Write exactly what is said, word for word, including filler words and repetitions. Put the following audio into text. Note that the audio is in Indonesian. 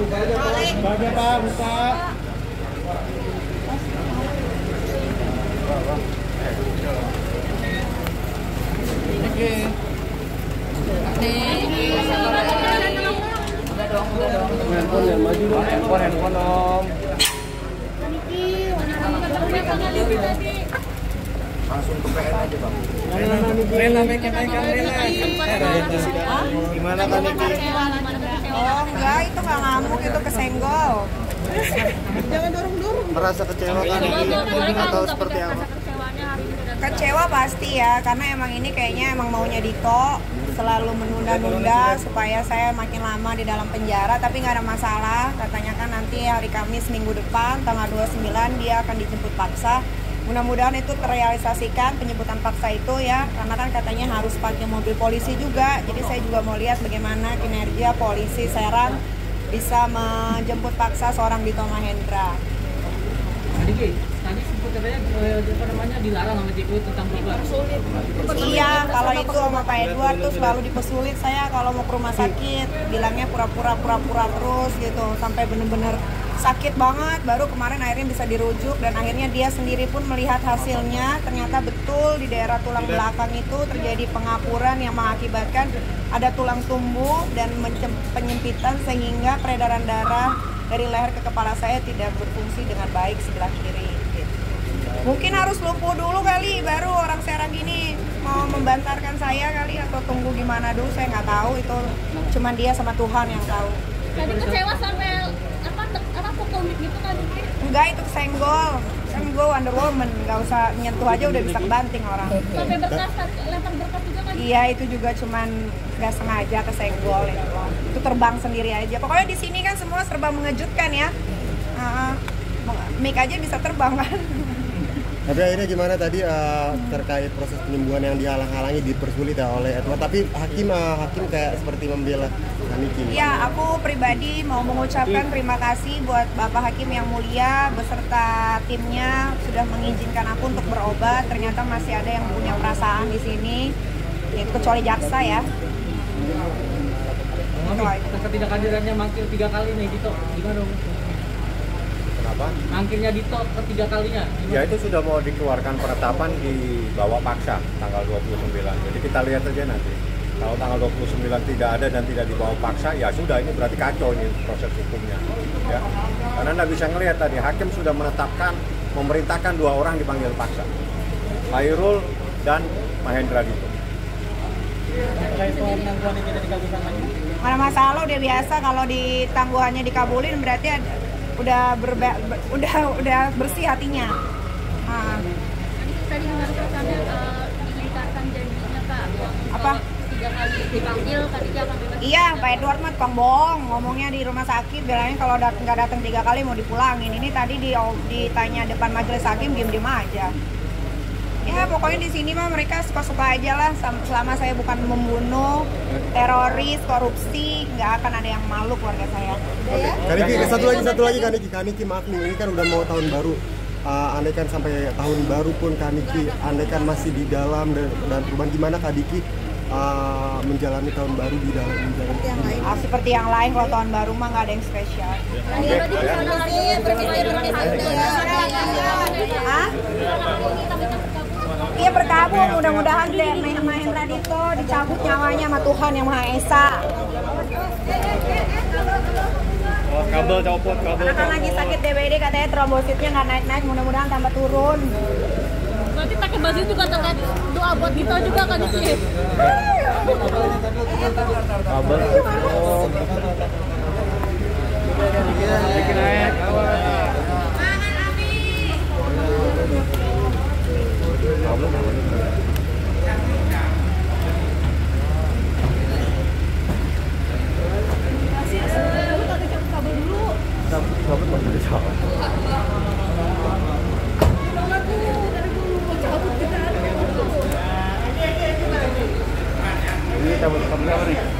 buka aja Pak. Buka aja Pak, buka. Oke. Nih. Udah dong, udah dong. Handphone yang maju dong. Handphone, handphone dong. Langsung ke P N aja Bang. Rela mekan-mekan rela. Gimana Bang? Oh enggak, itu nggak ngamuk, itu kesenggol. Jangan dorong-dorong. Merasa kecewa kan atau seperti apa? Kecewa pasti ya, karena emang ini kayaknya emang maunya Dito selalu menunda-nunda supaya saya makin lama di dalam penjara, tapi nggak ada masalah. Katanya kan nanti hari Kamis minggu depan tanggal dua puluh sembilan dia akan dijemput paksa. Mudah-mudahan itu terrealisasikan penjemputan paksa itu ya, karena kan katanya harus pakai mobil polisi juga. Jadi saya juga mau lihat bagaimana kinerja polisi Serang bisa menjemput paksa seorang Dito Mahendra. Tadi sebut katanya apa namanya dilarang sama J P U tentang perubahan. Iya, kalau itu sama Pak Edward tuh selalu dipersulit saya kalau mau ke rumah sakit, bilangnya pura-pura pura-pura terus gitu sampai bener-bener sakit banget. Baru kemarin akhirnya bisa dirujuk dan akhirnya dia sendiri pun melihat hasilnya ternyata betul di daerah tulang belakang itu terjadi pengapuran yang mengakibatkan ada tulang tumbuh dan penyempitan sehingga peredaran darah dari leher ke kepala saya tidak berfungsi dengan baik sebelah kiri. Mungkin harus lumpuh dulu kali, baru orang Serang ini mau membantarkan saya kali atau tunggu gimana dulu, saya nggak tahu, itu cuman dia sama Tuhan yang tahu. Tadi kecewa sampai apa apa pukul gitu kan? Enggak, itu kesenggol. Kan gue Wonder Woman, nggak usah nyentuh aja udah bisa kebanting orang. Sampai berkas, lempar berkas juga kan? Iya, itu juga cuman nggak sengaja kesenggol itu. Itu terbang sendiri aja. Pokoknya di sini kan semua serba mengejutkan ya. Uh, Mik aja bisa terbang kan? Tapi akhirnya gimana tadi uh, terkait proses penyembuhan yang dihalang-halangi dipersulit ya oleh Edward, tapi hakim uh, hakim kayak seperti membela Haniki. Ya, aku pribadi mau mengucapkan terima kasih buat Bapak Hakim yang mulia beserta timnya sudah mengizinkan aku untuk berobat. Ternyata masih ada yang punya perasaan di sini, yaitu kecuali jaksa ya. Ketidakhadirannya mangkir tiga kali nih Dito, gimana dong? Mangkirnya Dito ketiga kalinya. Ya itu sudah mau dikeluarkan penetapan dibawa paksa tanggal dua puluh sembilan. Jadi kita lihat aja nanti. Kalau tanggal dua puluh sembilan tidak ada dan tidak dibawa paksa, ya sudah ini berarti kacau ini proses hukumnya. Ya. Karena Anda bisa ngelihat tadi hakim sudah menetapkan, memerintahkan dua orang dipanggil paksa. Airul dan Mahendra Dito. Mana masalah udah biasa kalau di tangguhannya dikabulin berarti ada udah berbe ber udah udah bersih hatinya. Nah. Tadi kemarin katanya uh, diingatkan janjinya Pak yang apa tiga kali dipanggil tadinya akan bebas. Iya, Pak Edward mah tukang bohong, ngomongnya di rumah sakit bilangnya kalau datang nggak datang tiga kali mau dipulangin. Ini tadi di ditanya depan majelis hakim diem-diem aja. Ya pokoknya di sini mah mereka suka-suka aja lah, selama saya bukan membunuh, teroris, korupsi, nggak akan ada yang malu keluarga saya. Oke. Ya? Kaniki, satu lagi satu lagi Kaniki, Kaniki maaf nih, ini kan udah mau tahun baru, uh, andai kan sampai tahun baru pun Kaniki, andai kan masih di dalam dan, dan perubahan gimana Kaniki uh, menjalani tahun baru di dalam menjalani seperti yang lain. Ah, seperti yang lain kalau tahun baru mah nggak ada yang spesial. Iya berkabung, mudah-mudahan deh main-main Dito dicabut nyawanya sama Tuhan yang Maha Esa. Oh, kabel copot, kabel. Karena kan lagi sakit D B D katanya trombositnya nggak naik-naik, mudah-mudahan tambah turun. Berarti pakai baju juga terkait doa buat Dito juga kan itu. Kabel. Oh. Bikin naik. Ini cabut kabel apa nih?